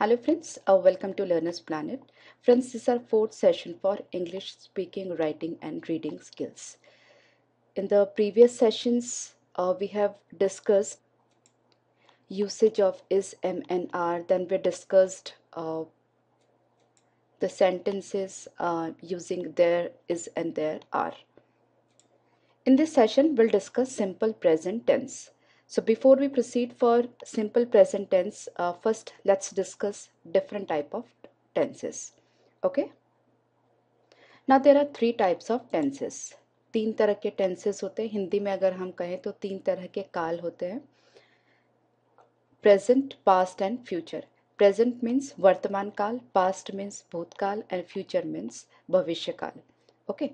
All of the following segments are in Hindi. Hello friends, welcome to Learner's Planet. Friends, this is our fourth session for English speaking, writing and reading skills. In the previous sessions, we have discussed usage of is, am and are. Then we discussed the sentences using there, is and there are. In this session, we'll discuss simple present tense. So before we proceed for simple present tense, first let's discuss different type of tenses. Okay. Now there are three types of tenses. तीन तरह के tenses होते हैं. हिंदी में अगर हम कहें तो तीन तरह के काल होते हैं. Present, past and future. Present means वर्तमान काल, past means भूतकाल and future means भविष्य काल. Okay.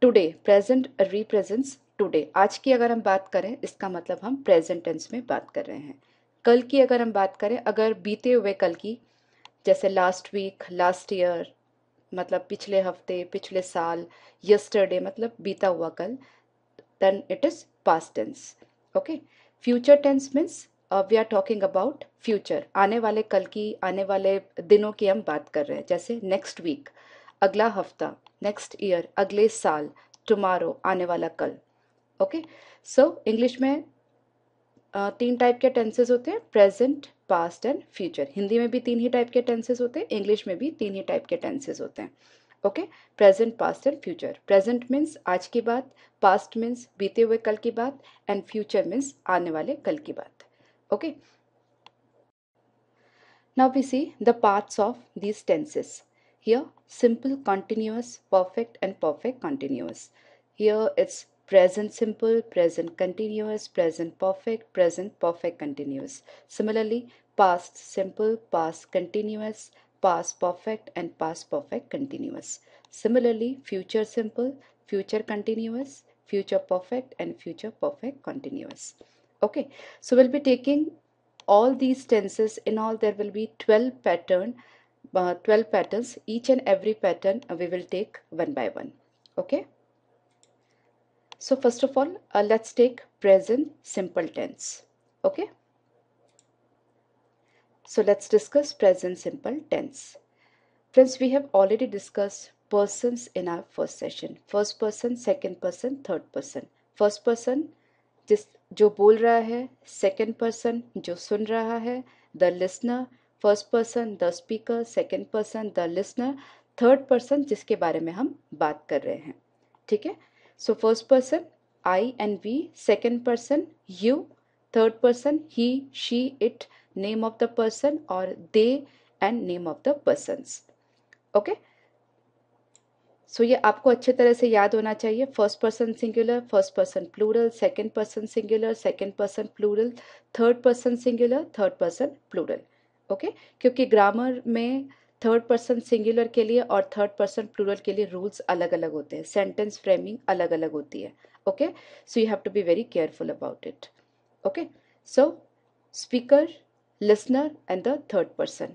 Today, present represents today. आज की अगर हम बात करें इसका मतलब हम प्रेजेंट टेंस में बात कर रहे हैं. कल की अगर हम बात करें, अगर बीते हुए कल की, जैसे लास्ट वीक, लास्ट ईयर मतलब पिछले हफ्ते, पिछले साल, यस्टरडे मतलब बीता हुआ कल, then it is past tense. Okay. Future tense means we are talking about future. आने वाले कल की, आने वाले दिनों की हम बात कर रहे हैं. जैसे नेक्स्ट वीक, अगला हफ्ता, नेक्स्ट ईयर, अगले साल, टुमारो आने वाला कल. ओके. सो इंग्लिश में तीन टाइप के टेंसेस होते हैं, present, past and future. Hindi में भी तीन ही टाइप के टेंसेस होते हैं, इंग्लिश में भी तीन ही टाइप के टेंसेस होते हैं. Okay. Present, past and future. Present means आज की बात, पास्ट मीन्स बीते हुए कल की बात एंड फ्यूचर मीन्स आने वाले कल की बात. Okay. Now we see the parts of these tenses. Here simple continuous, perfect and perfect continuous. Here it's present simple, present continuous, present perfect continuous. Similarly, past simple, past continuous, past perfect continuous. Similarly, future simple, future continuous, future perfect and future perfect continuous. Okay, so we'll be taking all these tenses. In all there will be 12 patterns. Each and every pattern we will take one by one. Okay. So first of all, let's take present simple tense. Okay. So let's discuss present simple tense. Friends, we have already discussed persons in our first session. First person, second person, third person. First person जो बोल रहा है, second person जो सुन रहा है, the listener. First person the speaker, second person the listener, third person जिसके बारे में हम बात कर रहे हैं. ठीक है. So first person I and we, second person you, third person he, she, it, name of the person or they and name of the persons. Okay. So ये आपको अच्छे तरह से याद होना चाहिए. First person singular, first person plural, second person singular, second person plural, third person singular, third person plural. Okay. क्योंकि ग्रामर में थर्ड पर्सन सिंगुलर के लिए और थर्ड पर्सन प्लूरल के लिए रूल्स अलग अलग होते हैं, सेंटेंस फ्रेमिंग अलग अलग होती है. Okay. So you have to be very careful about it. Okay. So speaker, listener and the third person.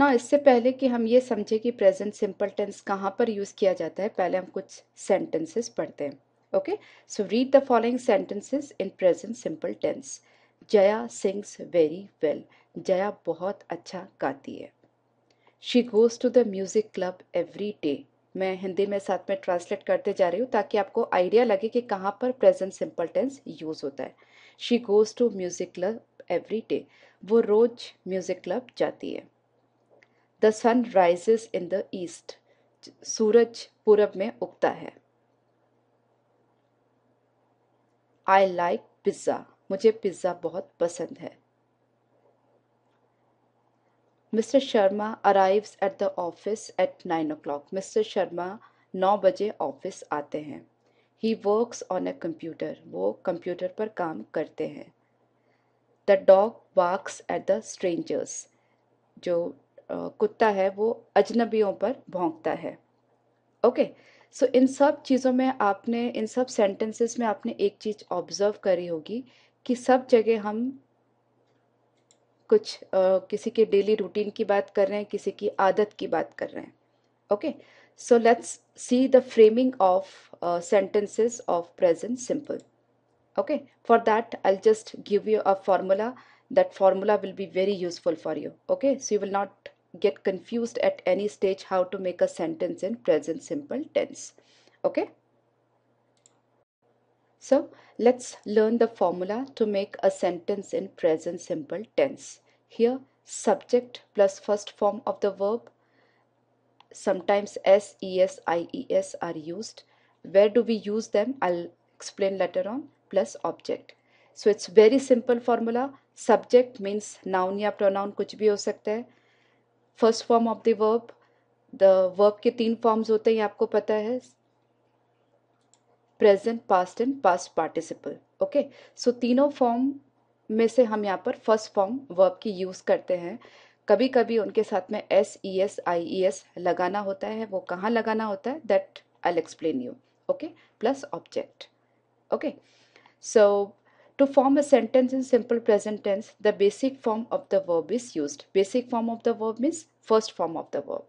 ना इससे पहले कि हम ये समझे कि प्रेजेंट सिंपल टेंस कहाँ पर यूज किया जाता है, पहले हम कुछ सेंटेंसेस पढ़ते हैं. Okay. So read the following sentences in present simple tense. Jaya sings very well. Jaya बहुत अच्छा गाती है. She goes to the music club every day. मैं हिंदी में साथ में ट्रांसलेट करते जा रही हूँ ताकि आपको आइडिया लगे कि कहाँ पर प्रेजेंट सिंपल टेंस यूज़ होता है. She goes to music club every day. वो रोज़ म्यूज़िक क्लब जाती है. The sun rises in the east. सूरज पूरब में उगता है. I like pizza. मुझे पिज़्ज़ा बहुत पसंद है. Mister Sharma arrives at the office at 9 o'clock. Mister Sharma 9 बजे ऑफिस आते हैं. He works on a computer. वो कंप्यूटर पर काम करते हैं. The dog walks at the strangers. जो कुत्ता है वो अजनबियों पर भौंकता है. ओके. सो इन सब चीज़ों में आपने, इन सब सेंटेंसेस में आपने एक चीज़ ऑब्जर्व करी होगी कि सब जगह हम कुछ किसी के डेली रूटीन की बात कर रहे हैं, किसी की आदत की बात कर रहे हैं. Okay. So let's see the framing of sentences of present simple. Okay, for that I'll just give you a formula. That formula will be very useful for you. Okay, so you will not get confused at any stage how to make a sentence in present simple tense. Okay, so let's learn the formula to make a sentence in present simple tense. Here, subject plus first form of the verb. Sometimes S, ES, IES are used. Where do we use them? I'll explain later on. Plus object. So it's very simple formula. Subject means noun या pronoun कुछ भी हो सकता है. First form of the verb. The verb के तीन forms होते हैं आपको पता है. Present, past and past participle. Okay. So तीनों form में से हम यहाँ पर first form verb की use करते हैं. कभी कभी उनके साथ में S, ES, IES लगाना होता है. वो कहाँ लगाना होता है? That I'll explain you. Okay. Plus object. Okay. So to form a sentence in simple present tense, the basic form of the verb is used. Basic form of the verb means first form of the verb.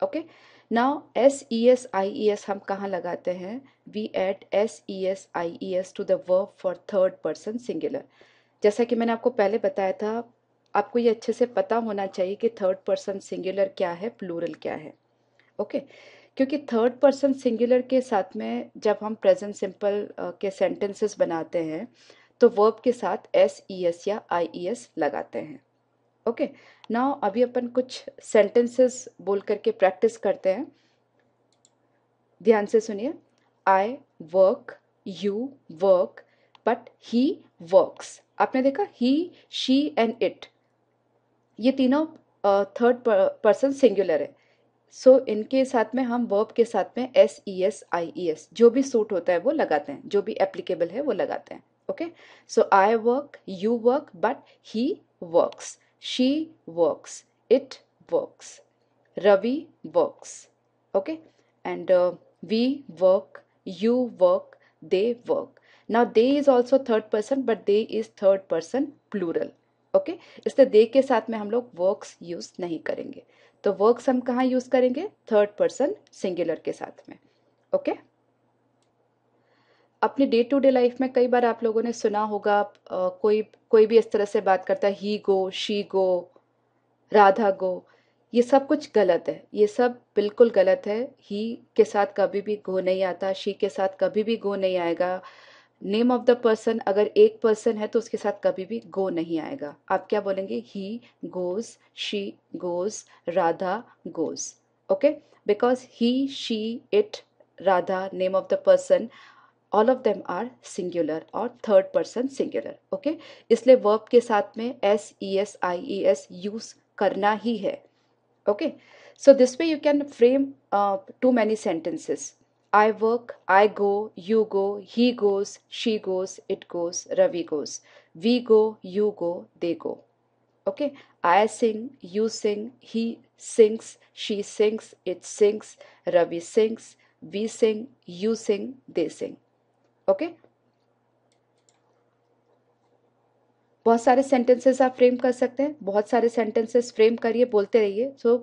Okay. Now S, ES, IES हम कहाँ लगाते हैं? We add S, ES, IES to the verb for third person singular. जैसा कि मैंने आपको पहले बताया था, आपको ये अच्छे से पता होना चाहिए कि थर्ड पर्सन सिंगुलर क्या है, प्लूरल क्या है. ओके, क्योंकि थर्ड पर्सन सिंगुलर के साथ में जब हम प्रेजेंट सिंपल के सेंटेंसेस बनाते हैं तो वर्ब के साथ एस, ईएस या आईईएस लगाते हैं. ओके, नाउ अभी अपन कुछ सेंटेंसेस बोल करके प्रैक्टिस करते हैं. ध्यान से सुनिए. I work, you work, but he works. आपने देखा ही, शी एंड इट, ये तीनों थर्ड पर्सन सिंगुलर है. सो इनके साथ में हम वर्ब के साथ में एस, ईएस, आईईएस जो भी सूट होता है वो लगाते हैं, जो भी एप्लीकेबल है वो लगाते हैं. Okay, so I work, you work, but he works, she works, it works, Ravi works. Okay, and we work, you work, they work. Now they is also third person, but they is third person plural. Okay, इसलिए they के साथ में हम लोग works use नहीं करेंगे. तो works हम कहाँ use करेंगे? Third person singular के साथ में. Okay, अपनी डे टू डे लाइफ में कई बार आप लोगों ने सुना होगा, कोई भी इस तरह से बात करता है, he go, she go, Radha go. ये सब कुछ गलत है, ये सब बिल्कुल गलत है. he के साथ कभी भी go नहीं आता, she के साथ कभी भी go नहीं आएगा. नेम ऑफ द पर्सन अगर एक पर्सन है तो उसके साथ कभी भी गो नहीं आएगा. आप क्या बोलेंगे? He goes, she goes, Radha goes. Okay, because he, she, it, Radha, name of the person, all of them are singular और थर्ड पर्सन सिंगुलर. ओके, इसलिए वर्ब के साथ में एस, ईएस, आईईएस यूज करना ही है. Okay, so this way you can frame too many sentences. I work, I go, you go, he goes, she goes, it goes, Ravi goes. We go, you go, they go. Okay. I sing, you sing, he sings, she sings, it sings, Ravi sings, we sing, you sing, they sing. Okay. बहुत सारे sentences आप frame कर सकते हैं. बहुत सारे sentences frame करिए, बोलते रहिए. So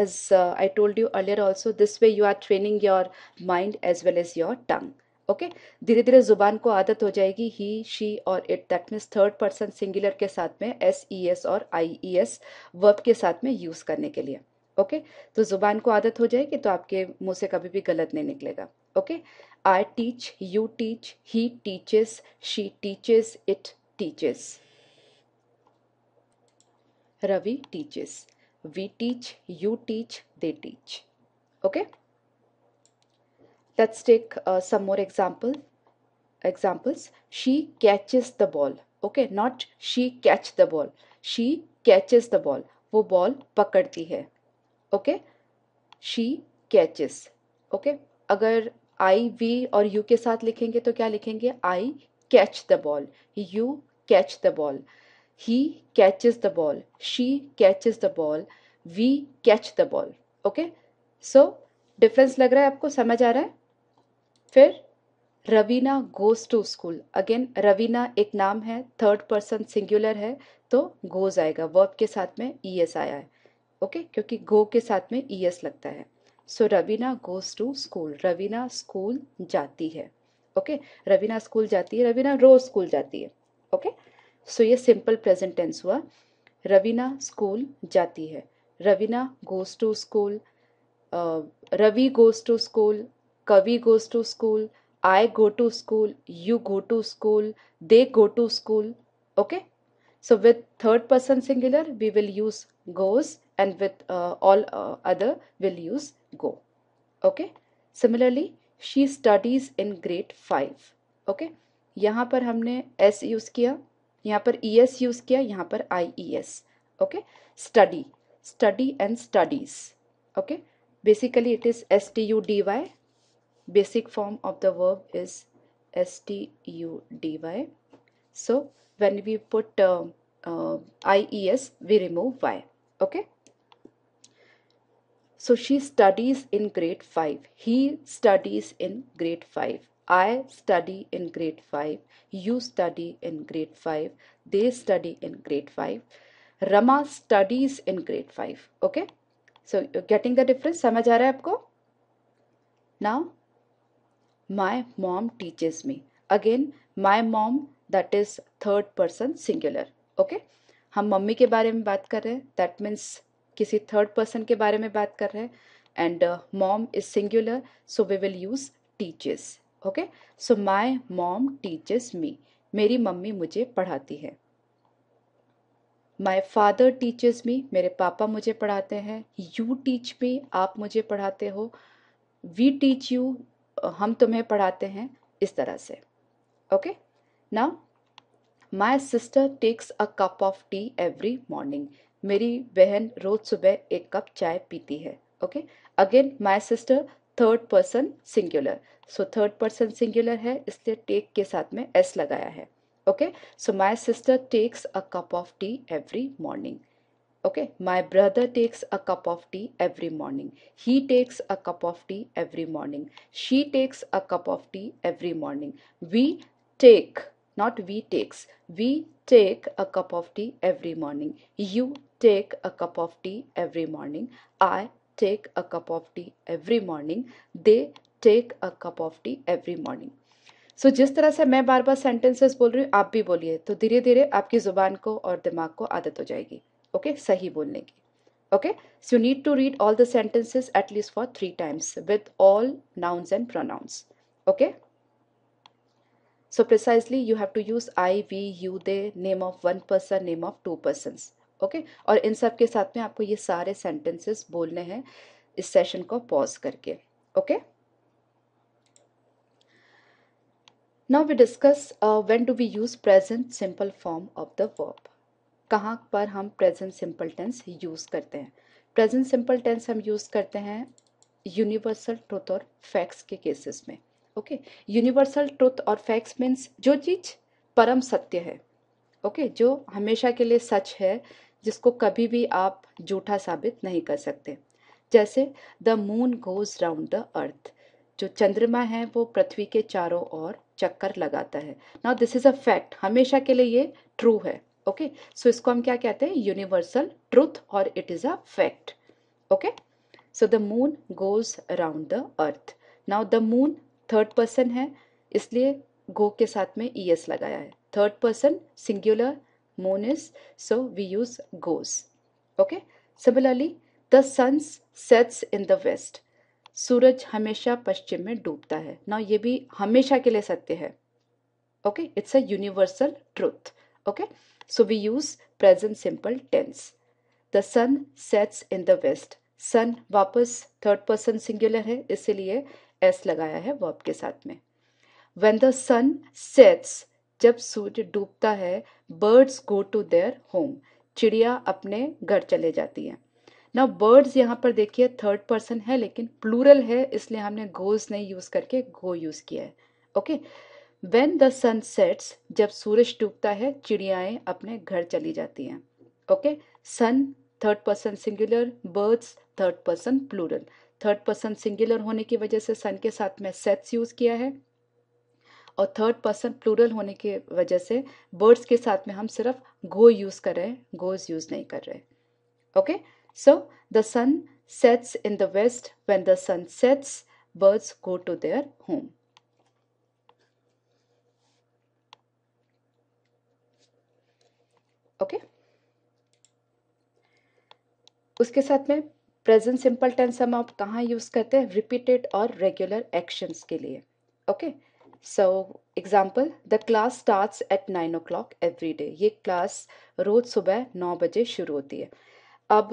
as I told you earlier also, this way you are training your mind as well as your tongue. Okay, धीरे धीरे जुबान को आदत हो जाएगी he, she और it, that means third person singular के साथ में s, es और ies verb के साथ में use करने के लिए. Okay, तो जुबान को आदत हो जाएगी तो आपके मुँह से कभी भी गलत नहीं निकलेगा. Okay, I teach, you teach, he teaches, she teaches, it teaches, Ravi teaches. We teach, you teach, they teach. Okay, let's take some more examples. She catches the ball. Okay, not she catch the ball, she catches the ball. वो ball पकड़ती है. Okay, she catches. Okay, अगर I, we और you के साथ लिखेंगे तो क्या लिखेंगे? I catch the ball, you catch the ball, he catches the ball, she catches the ball, we catch the ball. Okay, so difference lag raha hai, aapko samajh aa raha hai? Fir Ravina goes to school. Again Ravina ek naam hai, third person singular है तो goes आएगा. verb के साथ में es आया है. Okay, क्योंकि go के साथ में es लगता है. so Ravina goes to school, Ravina school जाती है. ओके, रवीना स्कूल जाती है, रवीना रोज स्कूल जाती है। ओके, सो ये सिंपल प्रेजेंट टेंस हुआ, रवीना स्कूल जाती है, Raveena goes to school, Ravi goes to school, Kavi goes to school, I go to school, you go to school, they go to school. Okay, so with third person singular we will use goes, and with all other we'll use go. Okay, similarly she studies in grade 5. Okay, यहाँ पर हमने s use किया, यहाँ पर es use किया, यहाँ पर ies. Okay, study, study and studies. Okay, basically it is study. Basic form of the verb is study. So when we put ies, we remove y. Okay. So she studies in grade 5. He studies in grade 5. I study in grade 5. You study in grade 5. They study in grade 5. Rama studies in grade 5. Okay. So you're getting the difference? समझ आ रहा है आपको? Now. My mom teaches me. Again, my mom, that is third person singular. Okay, हम मम्मी के बारे में बात कर रहे हैं, that means किसी third person के बारे में बात कर रहे हैं, and mom is singular, so we will use teaches. Okay, so my mom teaches me. मेरी मम्मी मुझे पढ़ाती है. My father teaches me. मेरे पापा मुझे पढ़ाते हैं. You teach me. आप मुझे पढ़ाते हो. We teach you. हम तुम्हें पढ़ाते हैं, इस तरह से. Okay, now my sister takes a cup of tea every morning. मेरी बहन रोज सुबह एक कप चाय पीती है. Okay, again my sister third person singular, so third person singular है इसलिए टेक के साथ में एस लगाया है. Okay, so my sister takes a cup of tea every morning. Okay, my brother takes a cup of tea every morning. He takes a cup of tea every morning. She takes a cup of tea every morning. We take, not we takes. We take a cup of tea every morning. You take a cup of tea every morning. I take a cup of tea every morning. They take a cup of tea every morning. So, जिस तरह से मैं बार बार sentences बोल रही हूँ आप भी बोलिए, तो धीरे धीरे आपकी जुबान को और दिमाग को आदत हो जाएगी. Okay, सही बोलने की. Okay, so you need to read all the sentences at least for 3 times with all nouns and pronouns. Okay, so precisely you have to use I, we, you, they, name of one person, name of two persons. Okay, और इन सब के साथ में आपको ये सारे sentences बोलने हैं इस सेशन को pause करके. Okay. Now we discuss when do we use present simple form of the verb. कहाँ पर हम प्रेजेंट सिंपल टेंस यूज़ करते हैं? प्रेजेंट सिंपल टेंस हम यूज़ करते हैं यूनिवर्सल ट्रुथ और फैक्ट्स के केसेस में. ओके, यूनिवर्सल ट्रुथ और फैक्ट्स मीन्स जो चीज़ परम सत्य है. ओके, जो हमेशा के लिए सच है, जिसको कभी भी आप झूठा साबित नहीं कर सकते. जैसे the moon goes round the earth, जो चंद्रमा है वो पृथ्वी के चारों ओर चक्कर लगाता है. Now this is a fact, हमेशा के लिए ये ट्रू है. ओके, सो इसको हम क्या कहते हैं? यूनिवर्सल ट्रुथ और it is a fact. Okay, so the moon goes around the earth. Now the moon third person है इसलिए गो के साथ में ई एस लगाया है. Third person singular moon is, so we use goes. Okay, similarly the sun sets in the west. सूरज हमेशा पश्चिम में डूबता है. नाउ ये भी हमेशा के लिए सत्य है. Okay, it's a universal truth. Okay, so we use present simple tense. The sun sets in the west. Sun वापस third person singular है इसलिए s लगाया है verb के साथ में. When the sun sets, जब सूर्य डूबता है, birds go to their home. चिड़िया अपने घर चले जाती हैं. Now birds यहाँ पर देखिए third person है लेकिन plural है इसलिए हमने goes नहीं use करके go use किया है. Okay? When the sun sets, जब सूरज डूबता है चिड़ियाएँ अपने घर चली जाती हैं. Okay, sun third person singular, birds third person plural. Third person singular होने की वजह से सन के साथ में सेट्स यूज़ किया है और थर्ड पर्सन प्लूरल होने की वजह से बर्ड्स के साथ में हम सिर्फ गो यूज़ कर रहे हैं, गोज यूज़ नहीं कर रहे. Okay, so the sun sets in the west, when the sun sets birds go to their home. Okay. उसके साथ में प्रेजेंट सिंपल टेंस हम आप कहाँ यूज करते हैं? रिपीटेड और रेगुलर एक्शंस के लिए। Okay, so example, the class starts at 9 o'clock every day. ये क्लास रोज सुबह 9 बजे शुरू होती है। अब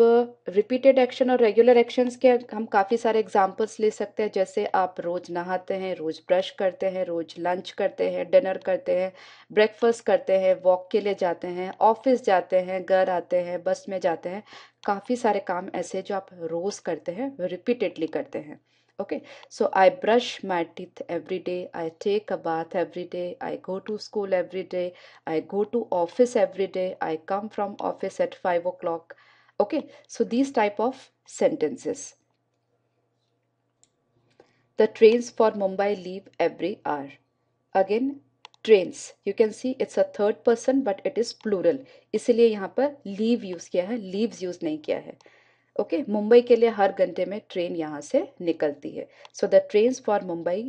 रिपीटेड एक्शन और रेगुलर एक्शंस के हम काफ़ी सारे एग्जांपल्स ले सकते हैं, जैसे आप रोज़ नहाते हैं, रोज़ ब्रश करते हैं, रोज़ लंच करते हैं, डिनर करते हैं, ब्रेकफास्ट करते हैं, वॉक के लिए जाते हैं, ऑफिस जाते हैं, घर आते हैं, बस में जाते हैं। काफ़ी सारे काम ऐसे जो आप रोज़ करते हैं, रिपीटेडली करते हैं। Okay, so I brush my teeth every day, I take a bath every day, I go to school every day, I go to office every day, I come from office at 5 o'clock। Okay, so these type of sentences. The trains for Mumbai leave every hour. Again, trains. You can see it's a third person, but it is plural. इसलिए यहाँ पर leave use किया है, leaves use नहीं किया है. Okay, मुंबई के लिए हर घंटे में ट्रेन यहाँ से निकलती है. So the trains for Mumbai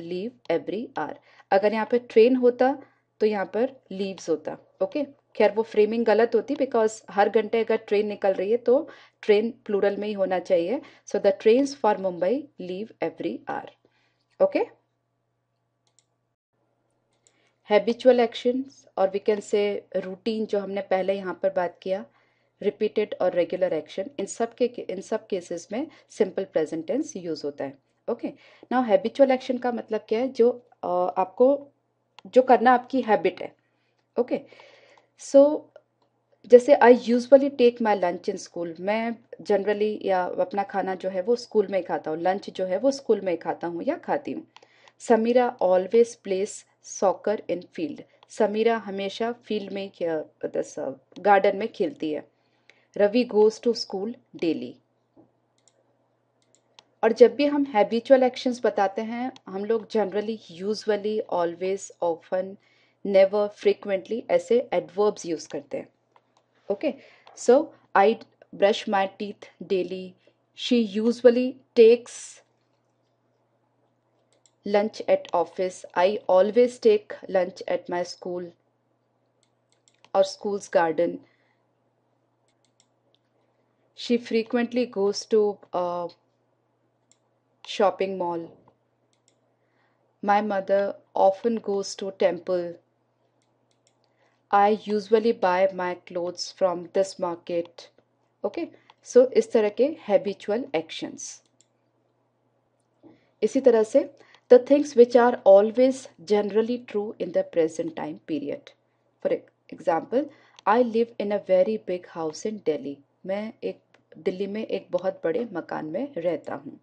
leave every hour. अगर यहाँ पर ट्रेन होता तो यहाँ पर leaves होता. Okay. खैर वो फ्रेमिंग गलत होती, बिकॉज हर घंटे अगर ट्रेन निकल रही है तो ट्रेन प्लूरल में ही होना चाहिए। So the trains for Mumbai leave every hour. Okay, habitual actions और वी कैन से रूटीन, जो हमने पहले यहाँ पर बात किया, रिपीटेड और रेगुलर एक्शन, इन सब केसेस में सिंपल प्रेजेंट टेंस यूज होता है। ओके, नाउ हैबिचुअल एक्शन का मतलब क्या है? जो आपको जो करना आपकी हैबिट है। ओके, सो जैसे I usually take my lunch in school. मैं जनरली या अपना खाना जो है वो स्कूल में ही खाता हूँ, लंच जो है वो स्कूल में ही खाता हूँ या खाती हूँ। Samira always plays soccer in field. Samira हमेशा फील्ड में, गार्डन में खेलती है। Ravi goes to school daily. और जब भी हम हैबिचुअल एक्शंस बताते हैं, हम लोग generally usually, always, often, never, frequently, ऐसे एडवर्ब्स यूज करते हैं। Okay, so I brush my teeth daily, she usually takes lunch at office, I always take lunch at my school और schools garden, she frequently goes to shopping mall, my mother often goes to temple, I usually buy my clothes from this market. Okay, so इस तरह के habitual actions। इसी तरह से the things which are always generally true in the present time period. For example, I live in a very big house in Delhi. मैं एक दिल्ली में एक बहुत बड़े मकान में रहता हूँ।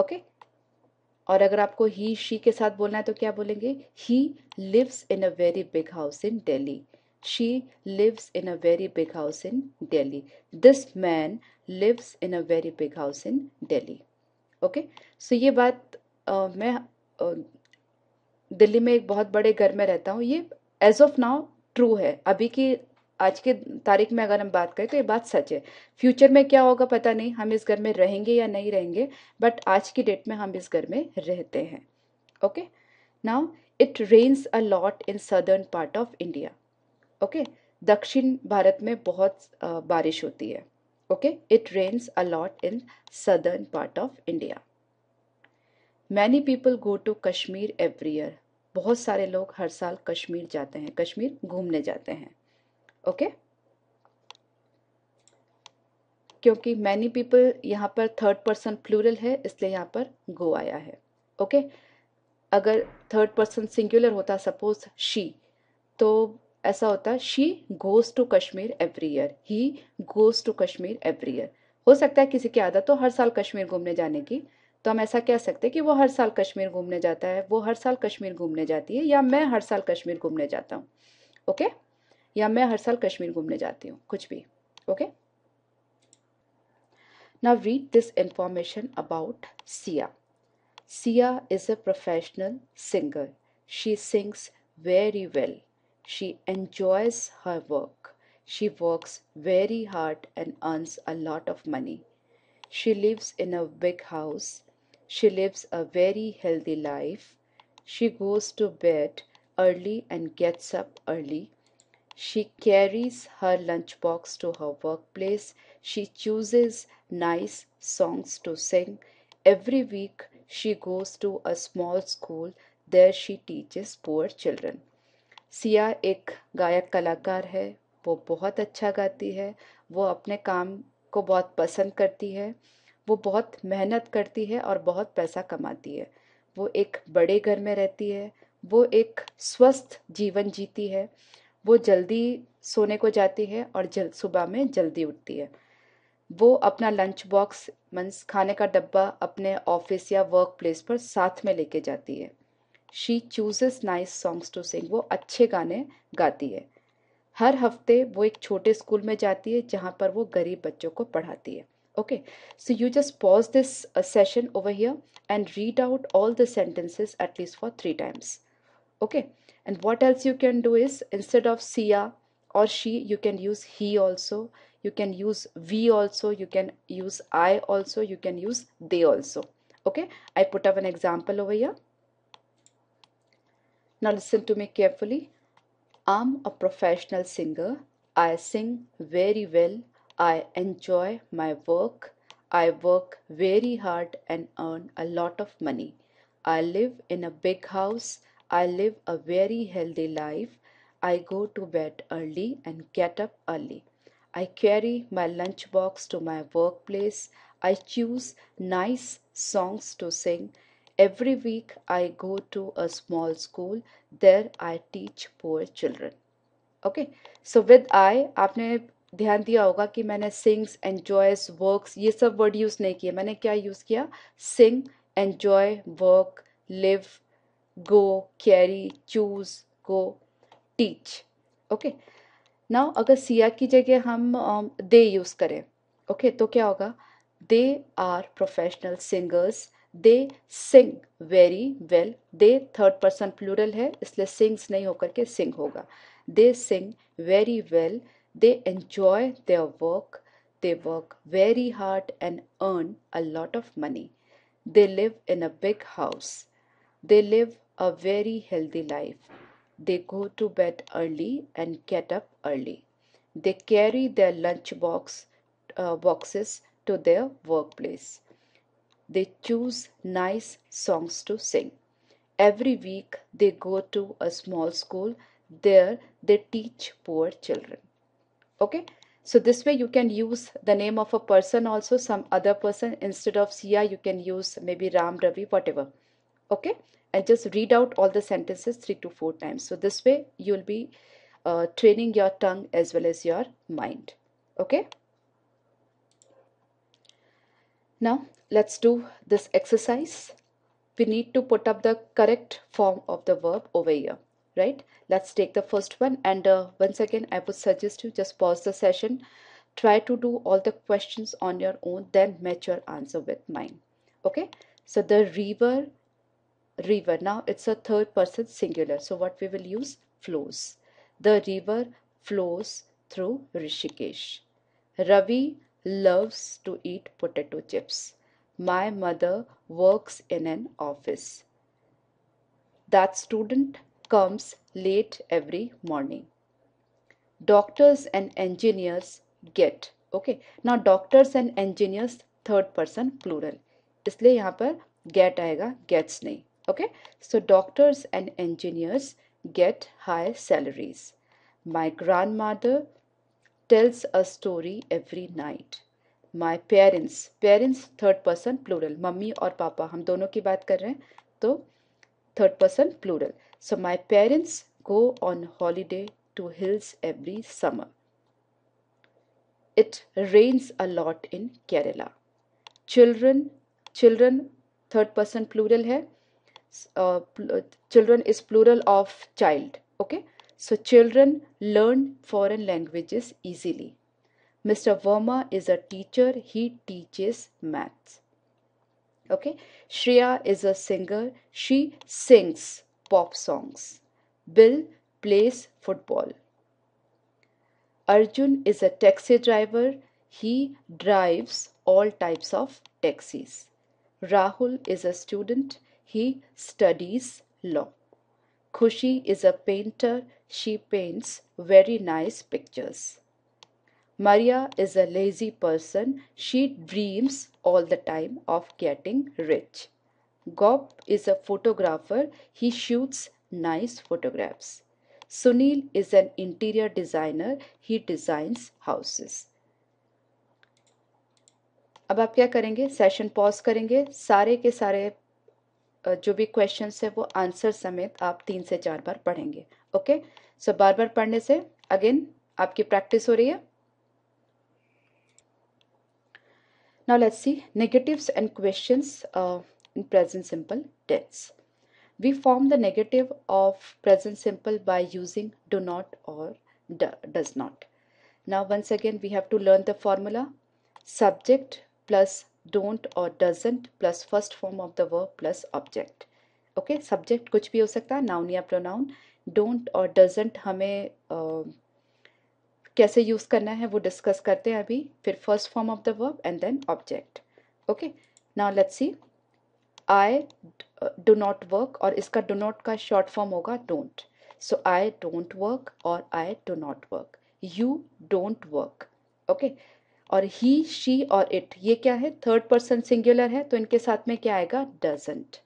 Okay? और अगर आपको ही शी के साथ बोलना है तो क्या बोलेंगे? He lives in a very big house in Delhi, she lives in a very big house in Delhi, this man lives in a very big house in Delhi. Okay, so ये बात, मैं दिल्ली में एक बहुत बड़े घर में रहता हूँ, ये एज ऑफ नाउ ट्रू है। अभी की आज के तारीख में अगर हम बात करें तो ये बात सच है। फ्यूचर में क्या होगा पता नहीं, हम इस घर में रहेंगे या नहीं रहेंगे, बट आज की डेट में हम इस घर में रहते हैं। Okay, now it rains a lot in southern part of India. Okay, दक्षिण भारत में बहुत बारिश होती है। Okay, it rains a lot in southern part of India. Many people go to Kashmir every year. बहुत सारे लोग हर साल कश्मीर जाते हैं, कश्मीर घूमने जाते हैं। ओके, क्योंकि मैनी पीपल यहाँ पर थर्ड पर्सन प्लूरल है, इसलिए यहाँ पर गो आया है। ओके, अगर थर्ड पर्सन सिंगुलर होता, सपोज शी, तो ऐसा होता she goes to Kashmir every year, he goes to Kashmir every year. हो सकता है किसी की आदत हो हर साल कश्मीर घूमने जाने की, तो हम ऐसा कह सकते हैं कि वो हर साल कश्मीर घूमने जाता है, वो हर साल कश्मीर घूमने जाती है, या मैं हर साल कश्मीर घूमने जाता हूँ। ओके, या मैं हर साल कश्मीर घूमने जाती हूँ, कुछ भी। Okay, now read this information about Siya. Siya is a professional singer, she sings very well, she enjoys her work, she works very hard and earns a lot of money, she lives in a big house, she lives a very healthy life, she goes to bed early and gets up early, She carries her lunchbox to her workplace. She chooses nice songs to sing. Every week she goes to a small school. There she teaches poor children. Siya एक गायक कलाकार है. वो बहुत अच्छा गाती है. वो अपने काम को बहुत पसंद करती है. वो बहुत मेहनत करती है और बहुत पैसा कमाती है. वो एक बड़े घर में रहती है. वो एक स्वस्थ जीवन जीती है. वो जल्दी सोने को जाती है और सुबह में जल्दी उठती है. वो अपना लंच बॉक्स मीन्स खाने का डब्बा अपने ऑफिस या वर्क प्लेस पर साथ में लेके जाती है. She chooses nice songs to sing. वो अच्छे गाने गाती है. हर हफ्ते वो एक छोटे स्कूल में जाती है जहाँ पर वो गरीब बच्चों को पढ़ाती है. Okay, so you just pause this session over here and read out all the sentences at least for 3 times. Okay, and what else you can do is instead of Siya or she, you can use he also, you can use we also, you can use I also, you can use they also. Okay, I put up an example over here. Now listen to me carefully. I'm a professional singer. I sing very well. I enjoy my work. I work very hard and earn a lot of money. I live in a big house. I live a very healthy life. I go to bed early and get up early. I carry my lunchbox to my workplace. I choose nice songs to sing. Every week I go to a small school. There I teach poor children. Okay, so with I, आपने ध्यान दिया होगा कि मैंने सिंग्स एन्जॉयज वर्क्स ये सब वर्ड यूज़ नहीं किए. मैंने क्या यूज़ किया? Sing, enjoy, work, live, go, carry, choose, go, teach. Okay, now अगर सिया की जगह हम दे यूज़ करें, ओके, तो क्या होगा? They are professional singers. They sing very well. They third person plural है इसलिए सिंग्स नहीं होकर के सिंग होगा. They sing very well. They enjoy their work. They work very hard and earn a lot of money. They live in a big house. They live a very healthy life. They go to bed early and get up early. They carry their lunch boxes to their workplace. They choose nice songs to sing. Every week they go to a small school. There they teach poor children. Okay, so this way you can use the name of a person also, some other person. Instead of Siya, you can use maybe Ram, Ravi, whatever. Okay, and just read out all the sentences 3 to 4 times. So this way you will be training your tongue as well as your mind. Okay. Now let's do this exercise. We need to put up the correct form of the verb over here. Right, let's take the first one, and once again I would suggest you just pause the session, try to do all the questions on your own, then match your answer with mine. Okay, so the river, now it's a third person singular, so what we will use? Flows. The river flows through Rishikesh. Ravi loves to eat potato chips. My mother works in an office. That student comes late every morning. Doctors and engineers get. Okay, now doctors and engineers third person plural, इसलिए यहाँ पर get आएगा, gets नहीं. Okay, so doctors and engineers get high salaries. My grandmother tells a story every night. My parents third person plural, मम्मी और पापा हम दोनों की बात कर रहे हैं तो third person plural. So my parents go on holiday to hills every summer. It rains a lot in Kerala. Children third person plural है. Children is plural of child. Okay, so children learn foreign languages easily. Mr. Verma is a teacher. He teaches maths. Okay, Shreya is a singer. She sings pop songs. Bill plays football. Arjun is a taxi driver. He drives all types of taxis. Rahul is a student. He studies law. Khushi is a painter. She paints very nice pictures. Maria is a lazy person. She dreams all the time of getting rich. Gop is a photographer. He shoots nice photographs. Sunil is an interior designer. He designs houses. अब आप क्या करेंगे, सेशन पॉज करेंगे, सारे के सारे जो भी क्वेश्चंस है वो आंसर समेत आप 3 से 4 बार पढ़ेंगे. ओके, सो बार बार पढ़ने से अगेन आपकी प्रैक्टिस हो रही है. Now let's see negatives and questions in present simple tense. We form the negative of present simple by using do not और does not. Now once again we have to learn the formula. Subject plus don't or doesn't plus first form of the verb plus object. Okay, subject कुछ भी हो सकता है, नाउन या प्रोनाउन. डोंट और डजेंट हमें कैसे यूज़ करना है वो डिस्कस करते हैं अभी. फिर first form of the verb and then object. Okay, now let's see. I do not work, और इसका डू नॉट का शॉर्ट फॉर्म होगा don't. So I don't work और I do not work. You don't work. Okay, और ही, शी और इट ये क्या है, थर्ड पर्सन सिंगुलर है, तो इनके साथ में क्या आएगा, डजंट,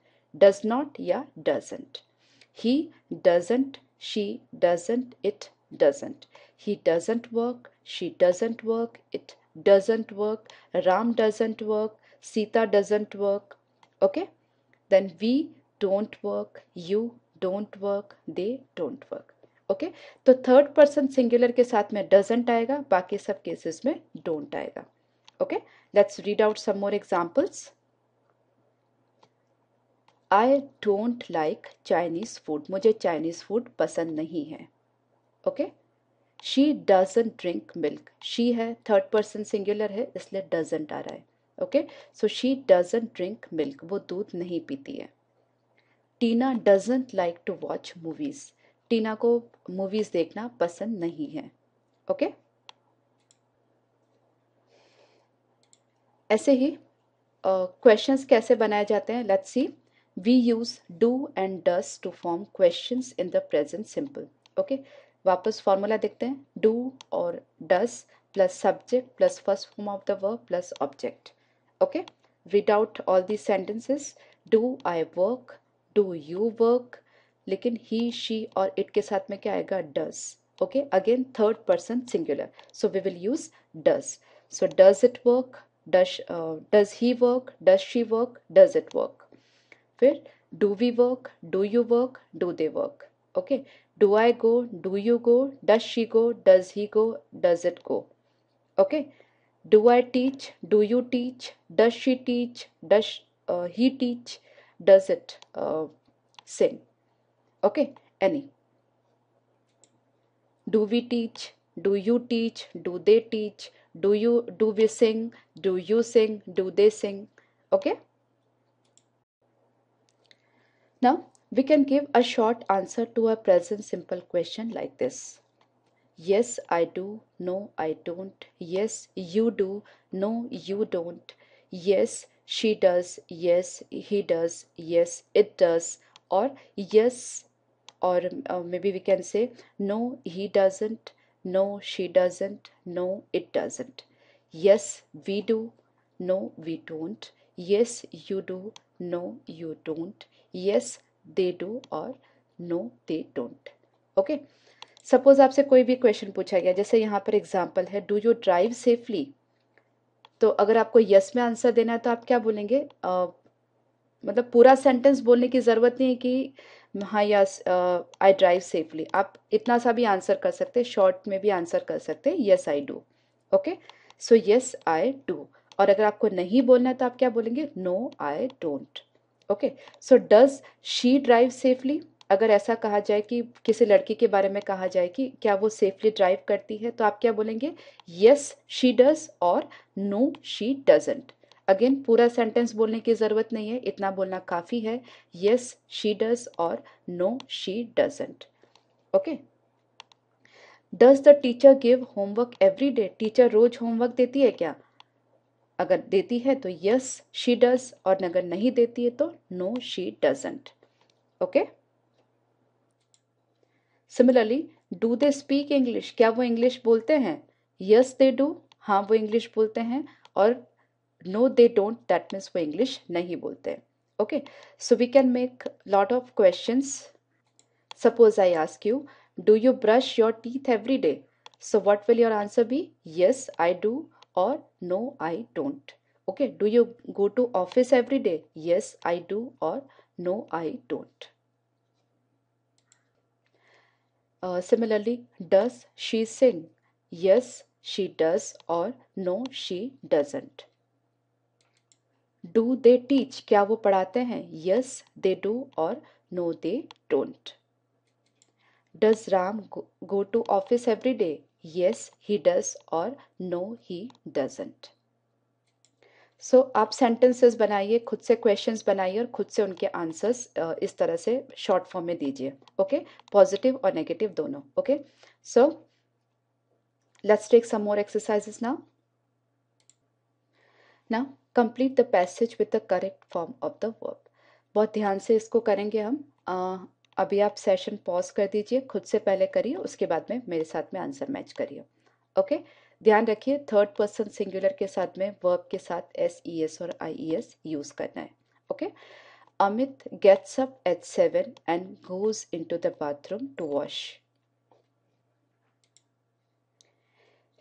डज नॉट या doesn't. He doesn't, she doesn't, it doesn't. He doesn't work, she doesn't work, it doesn't work, Ram doesn't work, Sita doesn't work. Okay, then we don't work, you don't work, they don't work. Okay, तो थर्ड पर्सन सिंगुलर के साथ में डजेंट आएगा, बाकी सब केसेस में डोंट आएगा. Okay, let's read out some more examples. I don't like Chinese food, मुझे चाइनीज फूड पसंद नहीं है. Okay, she doesn't drink milk. She है, थर्ड पर्सन सिंगुलर है, इसलिए डजेंट आ रहा है. Okay, so she doesn't drink milk, वो दूध नहीं पीती है. टीना doesn't like to watch movies. टीना को मूवीज देखना पसंद नहीं है. ओके, ऐसे ही क्वेश्चंस कैसे बनाए जाते हैं, let's see. We use do and does to form questions in the present simple. Okay, वापस फॉर्मूला देखते हैं. डू और does plus subject plus first form of the verb plus object. Okay, read out all the sentences. Do I work, do you work, लेकिन ही, शी और इट के साथ में क्या आएगा, does. Okay, again third person singular, so we will use does. So does it work, does he work, does she work, does it work. फिर do we work, do you work, do they work. Okay, do I go, do you go, does she go, does he go? Does it go? Okay. Do I teach? Do you teach? Does she teach? Does he teach? Does it sing? Okay. Any. Do we teach? Do you teach? Do they teach? Do you? Do we sing? Do you sing? Do they sing? Okay. Now we can give a short answer to a present simple question like this. Yes, I do, no I don't, yes you do, no you don't, yes she does, yes he does, yes it does, और yes or maybe we can say no he doesn't, no she doesn't, no it doesn't. Yes we do, no we don't, yes you do, no you don't, yes they do और no they don't. Okay, suppose आपसे कोई भी question पूछा गया, जैसे यहाँ पर example है do you drive safely, तो अगर आपको yes में answer देना है तो आप क्या बोलेंगे, मतलब पूरा सेंटेंस बोलने की ज़रूरत नहीं है कि हाँ यस आई ड्राइव सेफली, आप इतना सा भी आंसर कर सकते, शॉर्ट में भी आंसर कर सकते, yes I do. Okay, so yes I do, और अगर आपको नहीं बोलना है तो आप क्या बोलेंगे, no I don't. Okay, so does she drive safely, अगर ऐसा कहा जाए कि किसी लड़की के बारे में कहा जाए कि क्या वो सेफली ड्राइव करती है, तो आप क्या बोलेंगे, यस शी डज और नो शी डजंट. अगेन पूरा सेंटेंस बोलने की ज़रूरत नहीं है, इतना बोलना काफ़ी है, येस शी डज और no she doesn't. Okay, does the teacher give homework every day, teacher रोज होमवर्क देती है क्या, अगर देती है तो येस शी डज और अगर नहीं देती है तो no she doesn't. Okay, similarly, do they speak English, क्या वो इंग्लिश बोलते हैं? यस दे डू, हाँ वो इंग्लिश बोलते हैं. और no they don't, that means वो इंग्लिश नहीं बोलते हैं. Okay, so we can make lot of questions. Suppose I ask you, do you brush your teeth every day? So what will your answer be? Yes, I do, or no, I don't. Okay, do you go to office every day? Yes, I do, or no, I don't. Similarly, does she sing? Yes, she does, or no, she doesn't. Do they teach? क्या वो पढ़ाते हैं? Yes, they do और no, they don't. Does Ram go to office every day? Yes, he does और no, he doesn't. So आप sentences बनाइए, खुद से questions बनाइए और खुद से उनके answers इस तरह से short form में दीजिए. Okay, positive और negative दोनों. Okay, so let's take some more exercises now. Now complete the passage with the correct form of the verb. बहुत ध्यान से इसको करेंगे हम. अभी आप सेशन पॉज कर दीजिए, खुद से पहले करिए, उसके बाद में मेरे साथ में आंसर मैच करिए. ओके, ध्यान रखिए थर्ड पर्सन सिंगुलर के साथ में वर्ब के साथ एस और आईईएस यूज करना है. Okay, Amit gets up at 7 and goes into the bathroom to wash.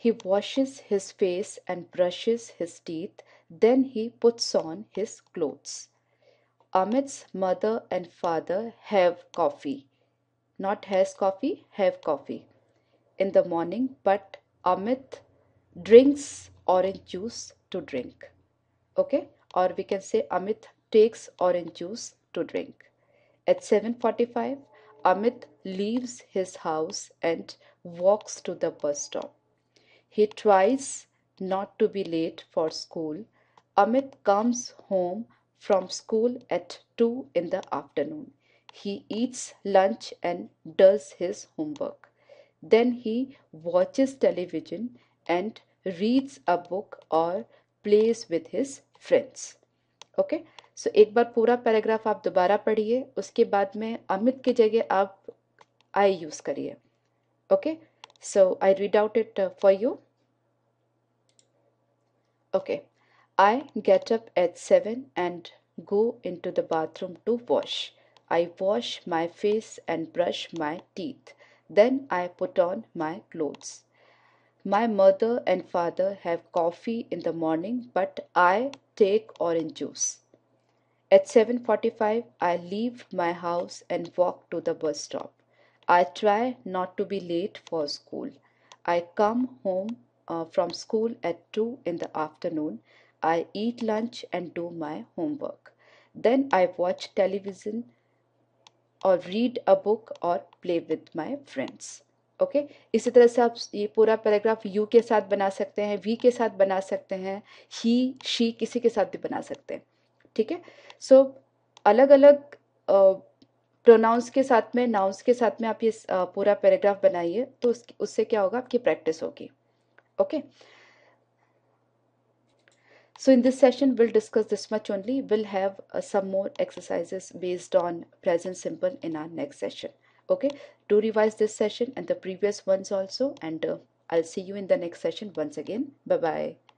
He washes his face and brushes his teeth. Then he puts on his clothes. Amit's mother and father have coffee. Not has coffee, have coffee. In the morning, but Amit drinks orange juice to drink. Okay? Or we can say Amit takes orange juice to drink. At 7:45, Amit leaves his house and walks to the bus stop. He tries not to be late for school. Amit comes home from school at 2 in the afternoon. He eats lunch and does his homework. Then he watches television and reads a book or plays with his friends. Okay? So, एक बार पूरा पैराग्राफ आप दोबारा पढ़िए, उसके बाद में अमित की जगह आप I यूज करिए. Okay? So I read out it for you. Okay, I get up at 7 and go into the bathroom to wash. I wash my face and brush my teeth. Then I put on my clothes. My mother and father have coffee in the morning, but I take orange juice. At 7:45, I leave my house and walk to the bus stop. I try not to be late for school. I come home from school at 2 in the afternoon. I eat lunch and do my homework. Then I watch television or read a book or play with my friends. Okay? इसी तरह से आप ये पूरा पैराग्राफ you के साथ बना सकते हैं, we के साथ बना सकते हैं, he, she किसी के साथ भी बना सकते हैं. ठीक है? So अलग अलग प्रोनाउंस के साथ में, नाउंस के साथ में आप ये पूरा पैराग्राफ बनाइए, तो उससे क्या होगा, आपकी प्रैक्टिस होगी. Okay, so in this session will discuss this much only. Will have some more exercises based on present simple in our next session. Okay, do revise this session and the previous ones also, and I will see you in the next session once again. Bye bye.